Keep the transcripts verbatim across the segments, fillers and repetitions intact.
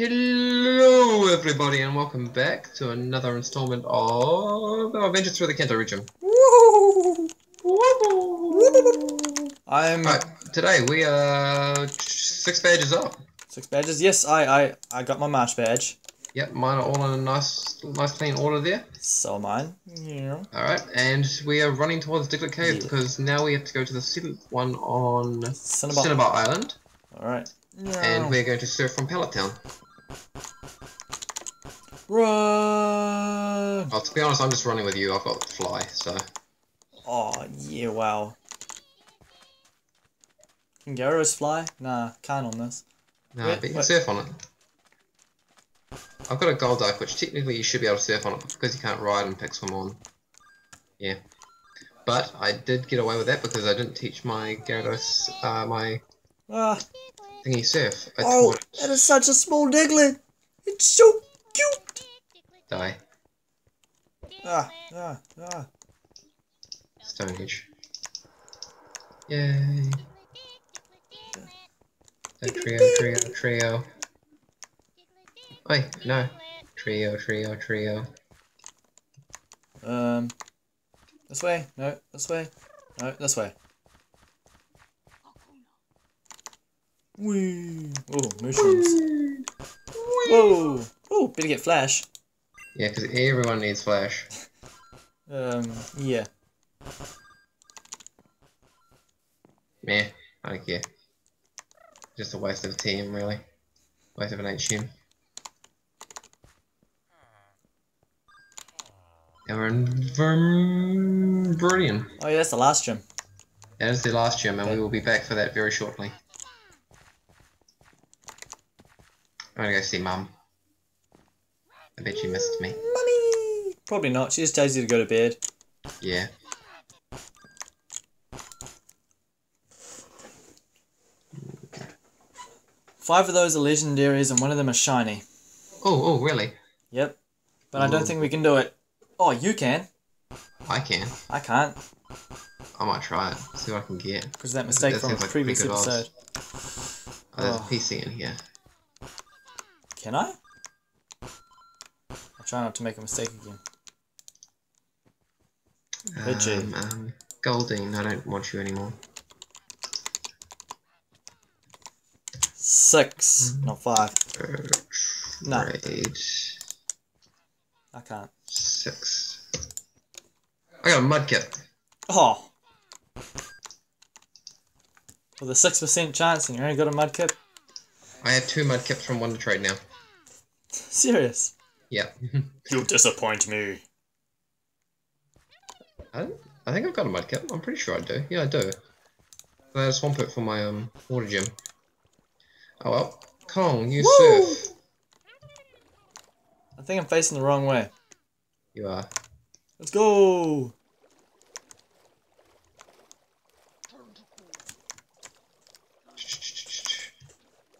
Hello everybody and welcome back to another installment of Adventures Through the Kanto Region. I'm right, today we are six badges up. Six badges? Yes, I I I got my March badge. Yep, mine are all in a nice nice clean order there. So are mine. Yeah. Alright, and we are running towards Diglett Cave yeah. because now we have to go to the seventh one on Cinnabar, Cinnabar Island. Alright. Yeah. And we're going to surf from Pallet Town. Run! Oh, to be honest, I'm just running with you. I've got the fly, so. Oh, yeah, wow. Can Gyarados fly? Nah, can't on this. No, nah, but you can wait. surf on it. I've got a Golduck, which technically you should be able to surf on it because you can't ride and Pixelmon. Yeah. But I did get away with that because I didn't teach my Gyarados, uh, my. Ah! Thingy surf. I oh, that is such a small Diglett! It's so cute! Die. Ah, ah, ah. Stone Edge. Yay. The trio, trio, trio. Oi, no. Trio, trio, trio. Um. This way? No, this way? No, this way. Wee. Oh, mushrooms. Whoa! Oh, better get flash. Yeah, because everyone needs flash. um, yeah. Meh, I don't care. Just a waste of a team, really. Waste of an H M. And we're in Viridian. Oh yeah, that's the last gym. That is the last gym, and okay. we will be back for that very shortly. I'm gonna go see Mum. I bet she missed me. Mummy! Probably not, she's daisy to go to bed. Yeah. Five of those are legendaries and one of them is shiny. Oh, oh, really? Yep. But Ooh. I don't think we can do it. Oh, you can. I can. I can't. I might try it, see what I can get. Because that mistake that from the like previous episode. Odds. Oh, there's oh. a P C in here. Can I? I'll try not to make a mistake again. Bitchy. Um, um, Goldine, I don't want you anymore. Six, mm. not five. Uh, no. Eight. I can't. Six. I got a Mudkip. Oh. With a six percent chance and you only got a Mudkip? I have two Mudkips from one to trade now. Serious? Yeah. You'll disappoint me. I, I think I've got a Mudkip. I'm pretty sure I do. Yeah, I do. I had a Swampert for my um water gym. Oh well. Kong, you Woo! surf. I think I'm facing the wrong way. You are. Let's go!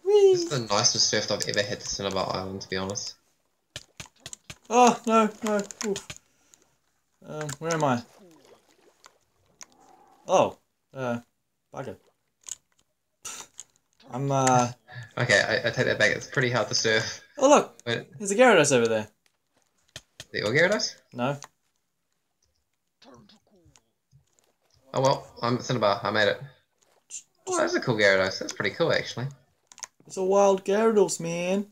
This is the nicest surf I've ever had to Cinnabar Island, to be honest. Oh, no, no. Um, where am I? Oh, uh, bugger. I'm, uh... okay, I, I take that back. It's pretty hard to surf. Oh, look! Wait. There's a Gyarados over there. Is it your Gyarados? No. Oh, well, I'm at Cinnabar. I made it. Oh, that's a cool Gyarados. That's pretty cool, actually. It's a wild Gyarados, man.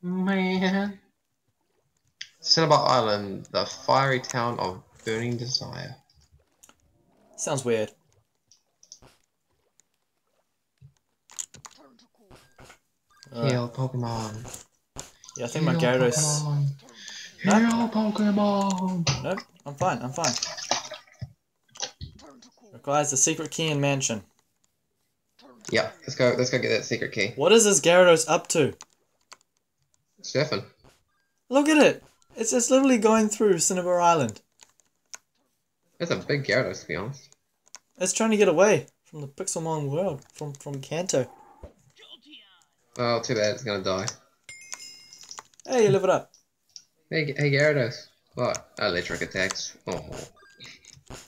Man. Cinnabar Island, the fiery town of burning desire. Sounds weird. Heal Pokemon. Yeah, I think Heal my Gyarados... Pokemon. No? Heal Pokemon! Nope, I'm fine, I'm fine. Requires the secret key in mansion. Yeah, let's go. Let's go get that secret key. What is this Gyarados up to? Surfing. Look at it. It's just literally going through Cinnabar Island. That's a big Gyarados, to be honest. It's trying to get away from the Pixelmon world, from from Kanto. Oh, too bad. It's gonna die. Hey, you live it up. Hey, hey, Gyarados. What? Electric attacks. Oh.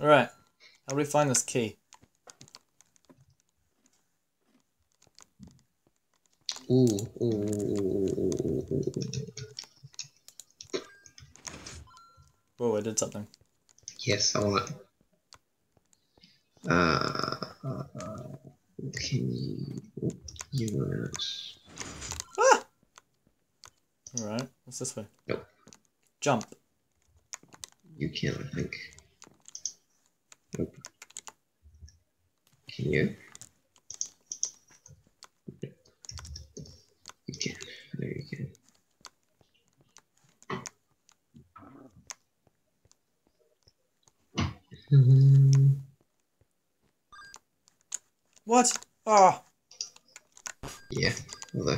All right. How do we find this key? Ooh, ooh, ooh, ooh, ooh, ooh. Whoa, I did something. Yes, I want it. Uh, uh, uh, can you use... Ah! Alright, what's this way? Nope. Jump. You can, I think. Nope. Can you? You can. There you can. Mm-hmm. What? Ah. Oh. Yeah. Hello.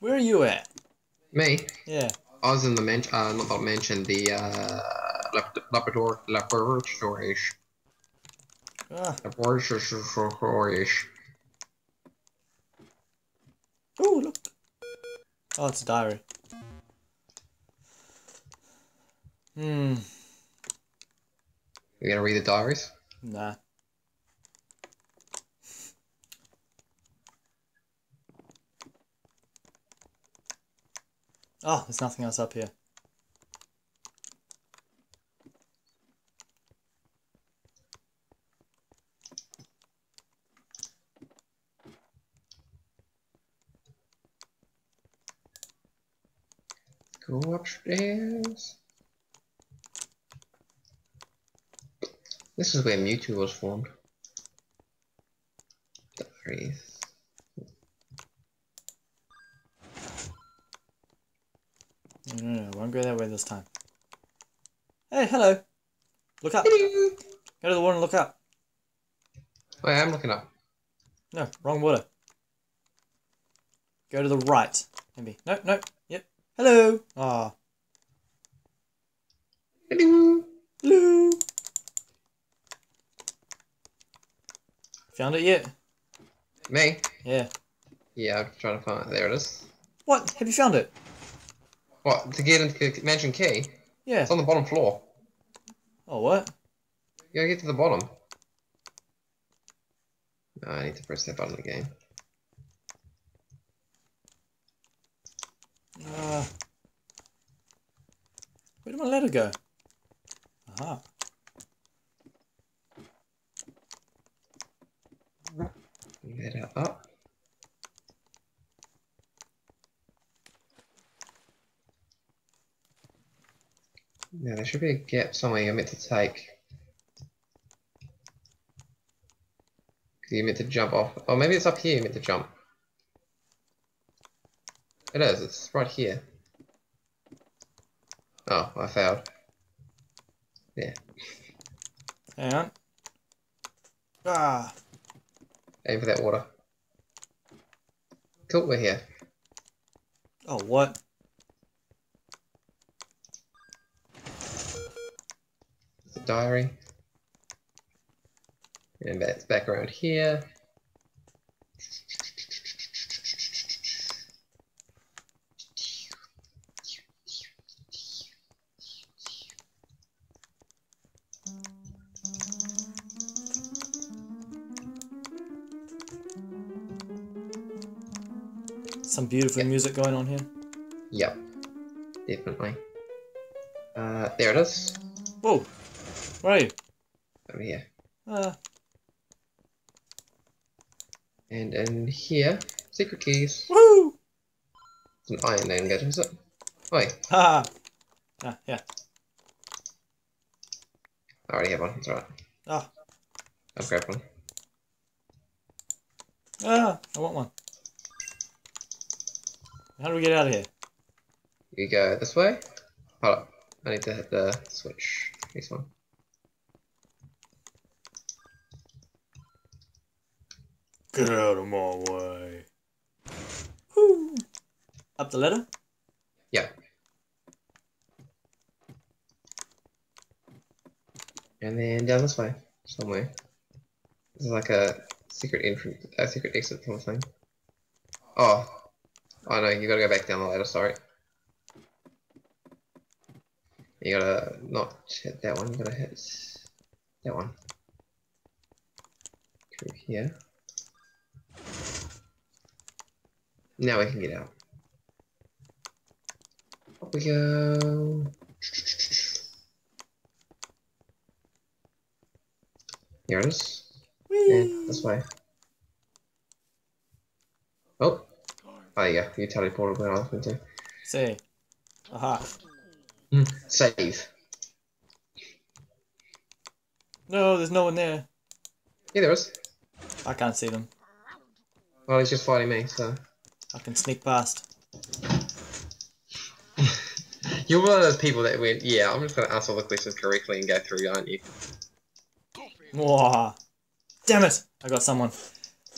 Where are you at? Me? Yeah. I was in the mansion. Uh, not that mansion. The uh, laboratory. Laboratory. Ah. Laboratory. Oh look. Oh, it's a diary. Hmm. You gonna read the diaries? Nah. Oh, there's nothing else up here. Go upstairs. This is where Mewtwo was formed. Diaries. No, no, no, won't go that way this time. Hey, hello! Look up! Hello. Go to the water and look up. Wait, I'm looking up. No, wrong water. Go to the right. Maybe. No, no, yep. Hello! Ah. Hello! Hello! Found it yet? Me? Yeah. Yeah, I'm trying to find it. There it is. What? Have you found it? What? To get into the mansion key? Yeah. It's on the bottom floor. Oh, what? You gotta get to the bottom. No, I need to press that button again. Uh, where did my letter go? Aha. Get it up. Now there should be a gap somewhere you're meant to take. You're meant to jump off. Oh, maybe it's up here you're meant to jump. It is, it's right here. Oh, I failed. Yeah. Hang on. Ah. Aim for that water. Cool, we're here. Oh, what? It's a diary. And that's back around here. Some beautiful yep. music going on here. Yep, definitely. Uh, there it is. Whoa, where are you? Over here. Uh. And in here, secret keys. Woo! It's an iron name gadget, is it? Oi. Ha! Ah, yeah. I already have one, it's alright. Ah. I'll grab one. Ah, I want one. How do we get out of here? You go this way. Hold up. I need to hit the switch. This one. Get out of my way. Woo. Up the ladder? Yeah. And then down this way. Somewhere. This is like a secret entrance, a secret exit kind of thing. Oh. Oh no, you gotta go back down the ladder, sorry. You gotta not hit that one, you gotta hit that one. Through here. Now I can get out. Up we go. Here it is. And this way. Oh. Oh, yeah. You teleported when I was going to. Say. Aha. Mm. Save. No, there's no one there. Yeah, there is. I can't see them. Well, he's just fighting me, so. I can sneak past. You're one of those people that went, yeah, I'm just going to ask all the questions correctly and go through, aren't you? Wow. Damn it! I got someone.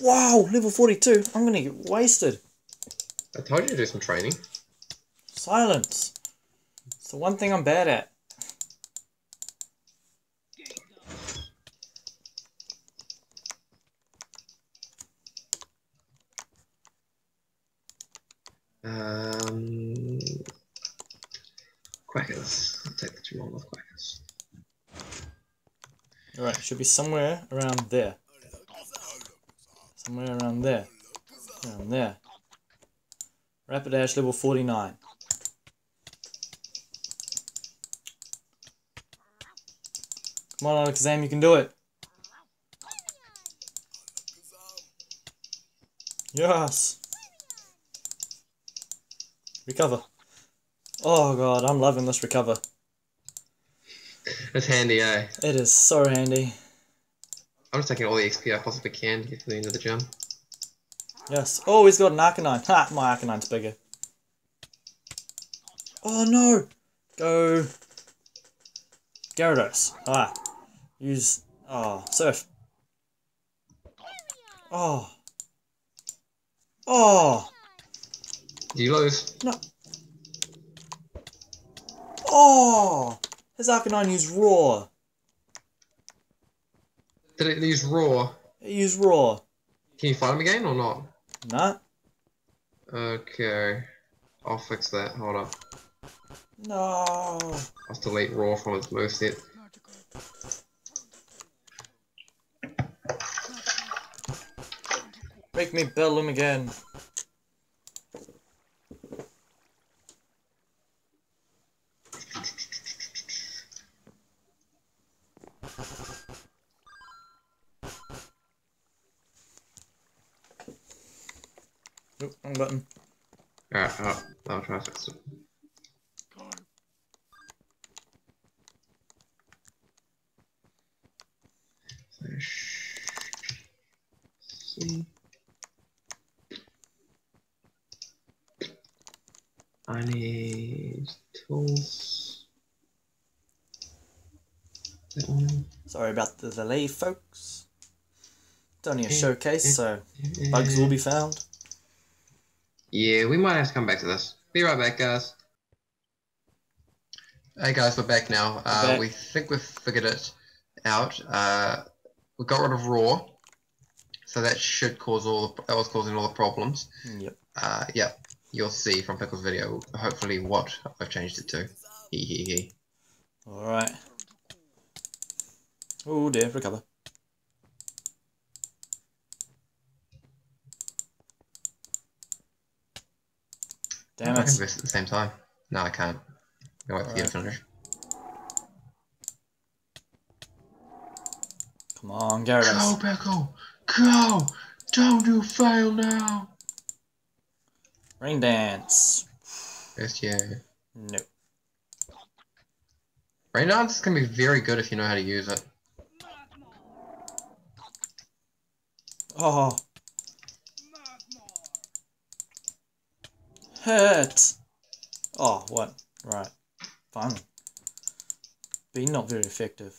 Wow, level forty-two. I'm going to get wasted. I told you to do some training. Silence. It's the one thing I'm bad at. Um, Quackers. I'll take the two more with Quackers. Alright, should be somewhere around there. Somewhere around there. Around there. Rapidash level forty-nine. Come on, Alakazam, you can do it. Yes. Recover. Oh god, I'm loving this recover. It's handy, eh? It is so handy. I'm just taking all the X P I possibly can to get to the end of the gym. Yes. Oh, he's got an Arcanine. Ha! My Arcanine's bigger. Oh no! Go... Gyarados. Ah. Use... Oh, Surf. Oh. Oh! Did you lose? No. Oh! His Arcanine used Roar. Did it use Roar? It used Roar. Can you fight him again or not? Nah. Okay. I'll fix that. Hold up. No. I'll delete Roar from his moveset. Make me battle him again. Oop, wrong button. Alright, I'll, I'll try to fix it. I need tools. That one. Sorry about the delay, folks. It's only a showcase, so bugs will be found. Yeah, we might have to come back to this. Be right back, guys. Hey guys, we're back now. We're uh, back. We think we've figured it out. Uh, we got rid of Roar, so that should cause all the, that was causing all the problems. Yep. Uh, yeah, you'll see from Pickle's video, hopefully, what I've changed it to. Hee hee hee. All right. Oh dear, recover. Damn it. I can press at the same time. No, I can't. I'll wait for you to finish. Come on, Gyarados. Go, Pickle! Go! Don't you fail now! Rain Dance. Yes, yeah. No. Rain Dance is going to be very good if you know how to use it. Oh. Hurt! Oh, what? Right. Fine. But you're not very effective.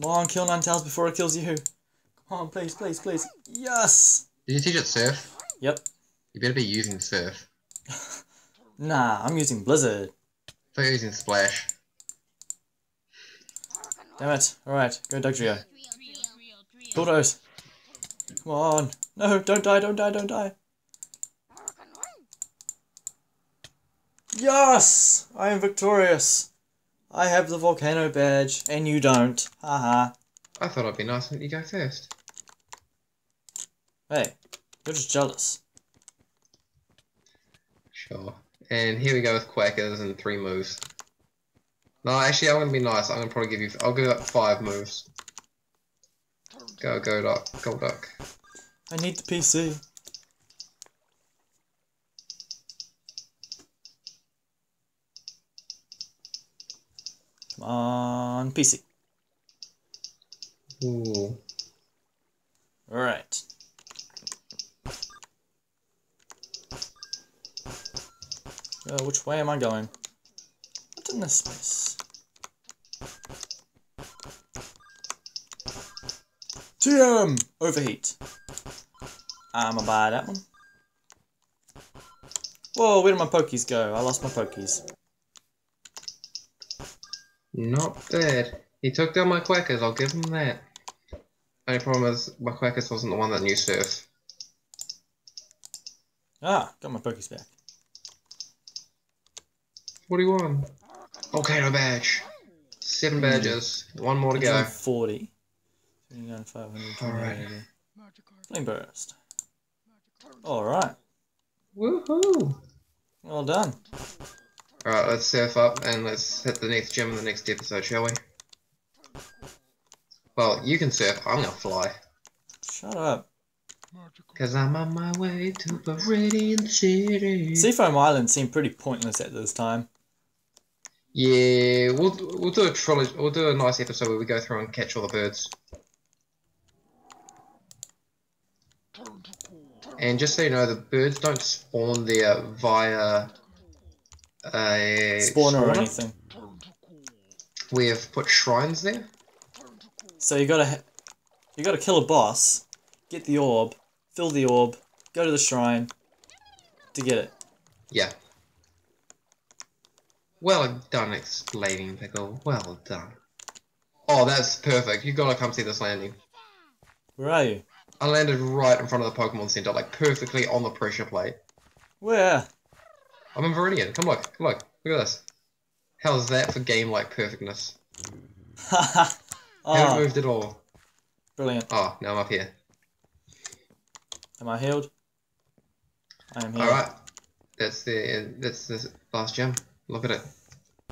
Come on, kill Ninetales before it kills you. Come on, please, please, please. Yes! Did you teach it Surf? Yep. You better be using Surf. Nah, I'm using Blizzard. I thought you were using Splash. Damn it. Alright, go Dugtrio. Bulldoze. Come on. No, don't die, don't die, don't die. Yes! I am victorious. I have the volcano badge, and you don't. Haha. I thought it'd be nice when you go first. Hey, They're just jealous. Sure. And here we go with Quackers and three moves. No, actually, I'm gonna be nice. I'm gonna probably give you. I'll give up five moves. Go, go, duck, go, duck. I need the P C. Come on, P C. Ooh. All right. Uh, which way am I going? What's in this space? T M! Overheat. I'ma buy that one. Whoa, where did my Pokies go? I lost my Pokies. Not bad. He took down my Quackers, I'll give him that. Only problem is, my Quackers wasn't the one that knew Surf. Ah, got my Pokies back. forty-one. Okay, no badge. Seven badges. One more to go. forty. Alright. Flame burst. Alright. Woohoo! Well done. Alright, let's surf up and let's hit the next gym in the next episode, shall we? Well, you can surf. I'm gonna fly. Shut up. Because I'm on my way to Viridian City. Seafoam Island seemed pretty pointless at this time. Yeah, we'll we'll do a trilogy. We'll do a nice episode where we go through and catch all the birds. And just so you know, the birds don't spawn there via a spawner or anything. We have put shrines there. So you gotta you gotta kill a boss, get the orb, fill the orb, go to the shrine to get it. Yeah. Well done, explaining, Pickle. Well done. Oh, that's perfect. You gotta come see this landing. Where are you? I landed right in front of the Pokemon Center, like perfectly on the pressure plate. Where? I'm in Viridian. Come look. Come look. Look at this. How's that for game-like perfectness? Haha. Oh. Haven't moved at all. Brilliant. Oh, now I'm up here. Am I healed? I am healed. Alright. That's the, that's the last gem. Look at it.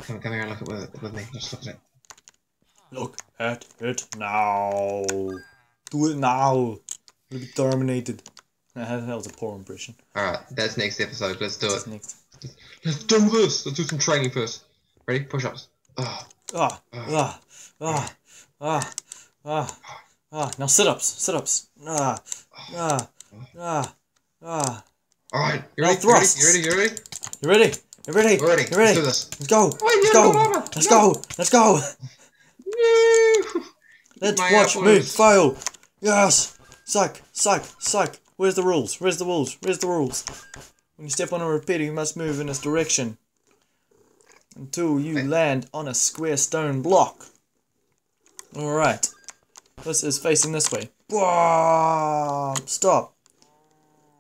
Come, come here and look at it with me. Just look at it. Look at it now. Do it now. You'll be terminated. That was a poor impression. Alright, that's next episode. Let's do that's it. Next. Let's do this. Let's do some training first. Ready? Push-ups. Ah, ah, ah, ah, ah, ah, ah. Now sit-ups. Sit-ups. Ah, ah, ah, ah. Alright, you ready? You ready? You ready? You ready? You ready? We're ready. We're ready. Let's do this. Let's go. Let's go. Let's go. Let's go. Let's watch me fail. Yes. Psych. Psych. Psych. Where's the rules? Where's the rules? Where's the rules? When you step on a repeater, you must move in this direction until you land on a square stone block. All right. This is facing this way. Stop.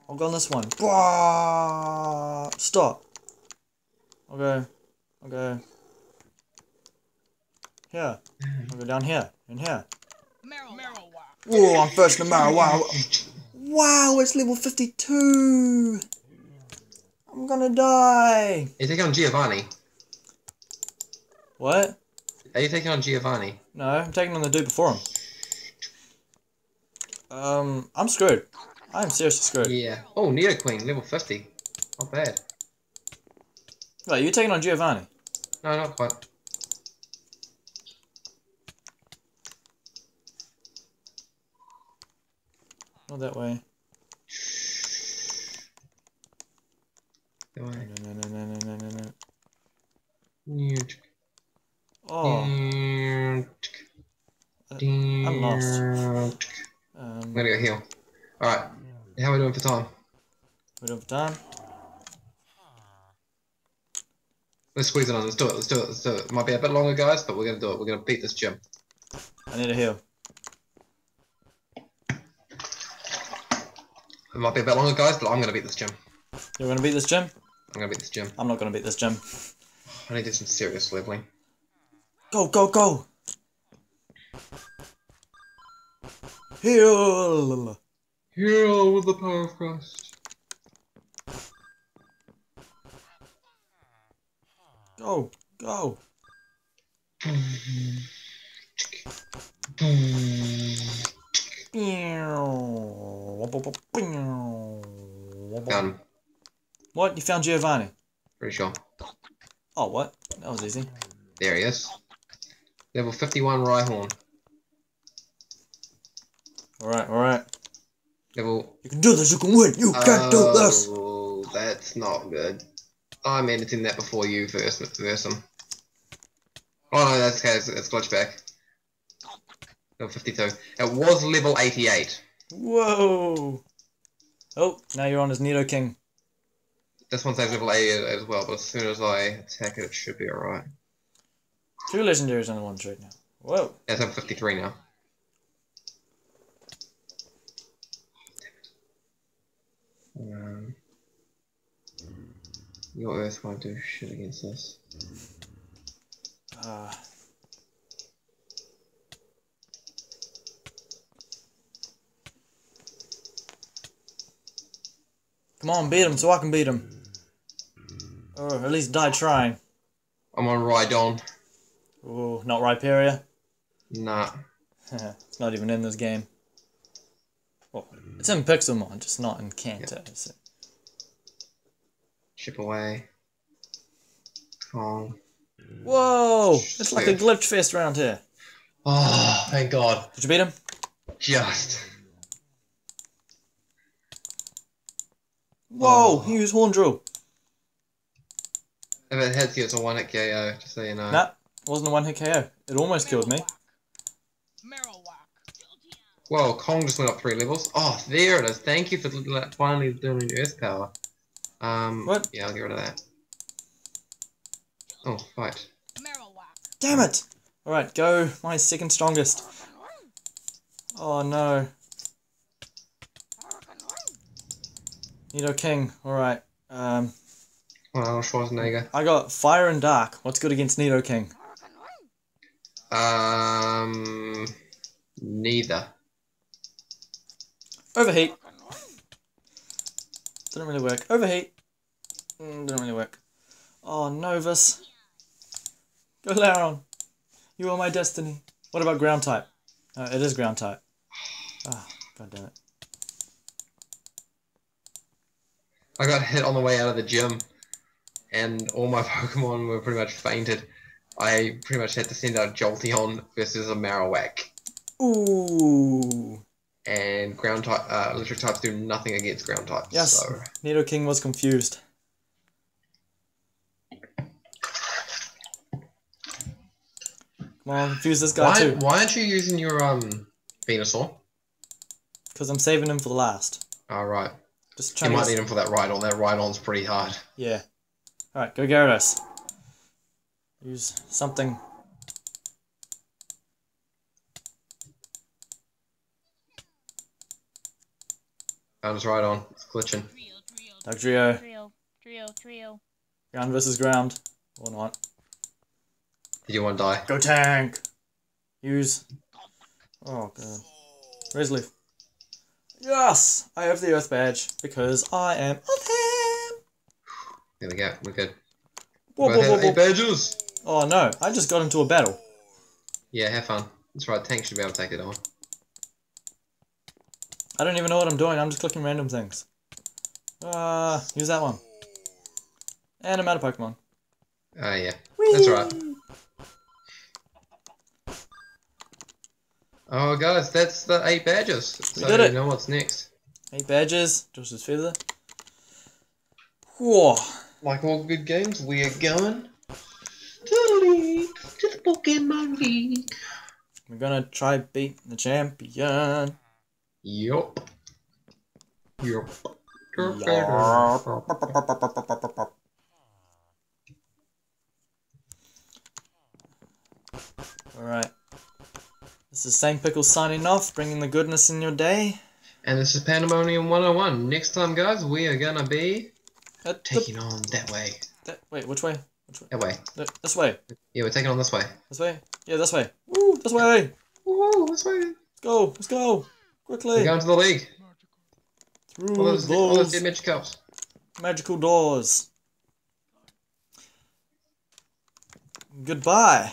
I'll go on this one. Stop. I'll go, I'll go here, I'll go down here, and here. Whoa, I'm first in the Marowak. Wow, it's level fifty-two! I'm gonna die! Are you taking on Giovanni? What? Are you taking on Giovanni? No, I'm taking on the dude before him. Um, I'm screwed. I'm seriously screwed. Yeah. Oh, Nidoking, level fifty. Not bad. Wait, you're taking on Giovanni? No, not quite. Not that way. That way. No, no, no, no, no, no, no, no. Oh. Uh, I'm lost. Um, I'm gonna go heal. Alright, how are we doing for time? We're doing for time? Let's squeeze it on, let's do it, let's do it, let's do it. It might be a bit longer, guys, but we're gonna do it. We're gonna beat this gym. I need a heal. It might be a bit longer, guys, but I'm gonna beat this gym. You're gonna beat this gym? I'm gonna beat this gym. I'm not gonna beat this gym. I need to do some serious leveling. Go, go, go! Heal! Hero with the power of Christ. Go, go. Um, what? You found Giovanni? Pretty sure. Oh, what? That was easy. There he is. Level fifty-one Rhyhorn. Alright, alright. Level... You can do this, you can win, you oh, can't do this! Oh, that's not good. I'm editing that before you verse, verse him. Oh no, that's that's glitch back. Level fifty-two. It was level eighty-eight. Whoa! Oh, now you're on his Nidoking. This one says level eighty as well, but as soon as I attack it, it should be alright. Two legendaries on the one right now. Whoa! That's level fifty-three now. Um, your Earth won't do shit against this. Uh, come on, beat him so I can beat him. Or at least die trying. I'm on Rhydon. Ooh, not Rhyperia? Nah. It's not even in this game. Well, it's in Pixelmon, just not in Kanto. Yep. So. Chip away. Kong. Whoa! Shit. It's like a glitch fest round here. Oh, thank God. Did you beat him? Just. Whoa! Oh. He used Horn Drill. If it hits you, it's a one-hit K O, just so you know. Nah, it wasn't a one-hit K O. It almost Marowak. Killed me. Marowak. Whoa, Kong just went up three levels. Oh, there it is. Thank you for finally doing Earth Power. Um, what? Yeah, I'll get rid of that. Oh, right. Damn it! Alright, go, my second strongest. Oh no. Nidoking, alright. Um, well, Schwarzenegger. I got Fire and Dark. What's good against Nidoking? Um, neither. Overheat. Didn't really work. Overheat. Mm, didn't really work. Oh, Novus. Go Laron. You are my destiny. What about ground type? Oh, it is ground type. Ah, oh, god damn it. I got hit on the way out of the gym, and all my Pokemon were pretty much fainted. I pretty much had to send out Jolteon versus a Marowak. Ooh. And ground type, uh, electric types do nothing against ground types. Yes. So. Nidoking was confused. Well, confuse this guy why, too. Why aren't you using your um Venusaur? Because I'm saving him for the last. Alright. Oh, Just trying you to might need him for that Rhydon. That Rhydon's pretty hard. Yeah. Alright, go Gyarados. Use something. Arms right on. It's glitching. Dugtrio. Trio. Trio. Trio. Ground versus ground. Or not. Did you want to die? Go tank! Use. Oh god. Resleaf. Yes! I have the Earth Badge because I am Earth. There we go, we're good. Whoa, whoa, whoa, whoa. Eight badges! Oh no, I just got into a battle. Yeah, have fun. That's right, tank should be able to take it on. I don't even know what I'm doing, I'm just clicking random things. Uh, use that one. And I'm out of Pokemon. Oh uh, yeah, Whee! That's right. Oh guys, that's the eight badges. So you know what's next. Eight badges, Josh's feather. Whoa. Like all good games, we are going to the league, to the Pokemon League. We're gonna try beat the champion. Yup. Yup. Yup. Alright. This is Saint Pickles signing off, bringing the goodness in your day. And this is Pandemonium one oh one. Next time, guys, we are gonna be At taking the... on that way. That... Wait, which way? Which way? That way. Th this way. Yeah, we're taking on this way. This way? Yeah, this way. Woo, this way! Woo, this way! Let's go, let's go! Quickly! We're going to the league. Rules, all those, balls, all those damage cups. Magical doors. Goodbye.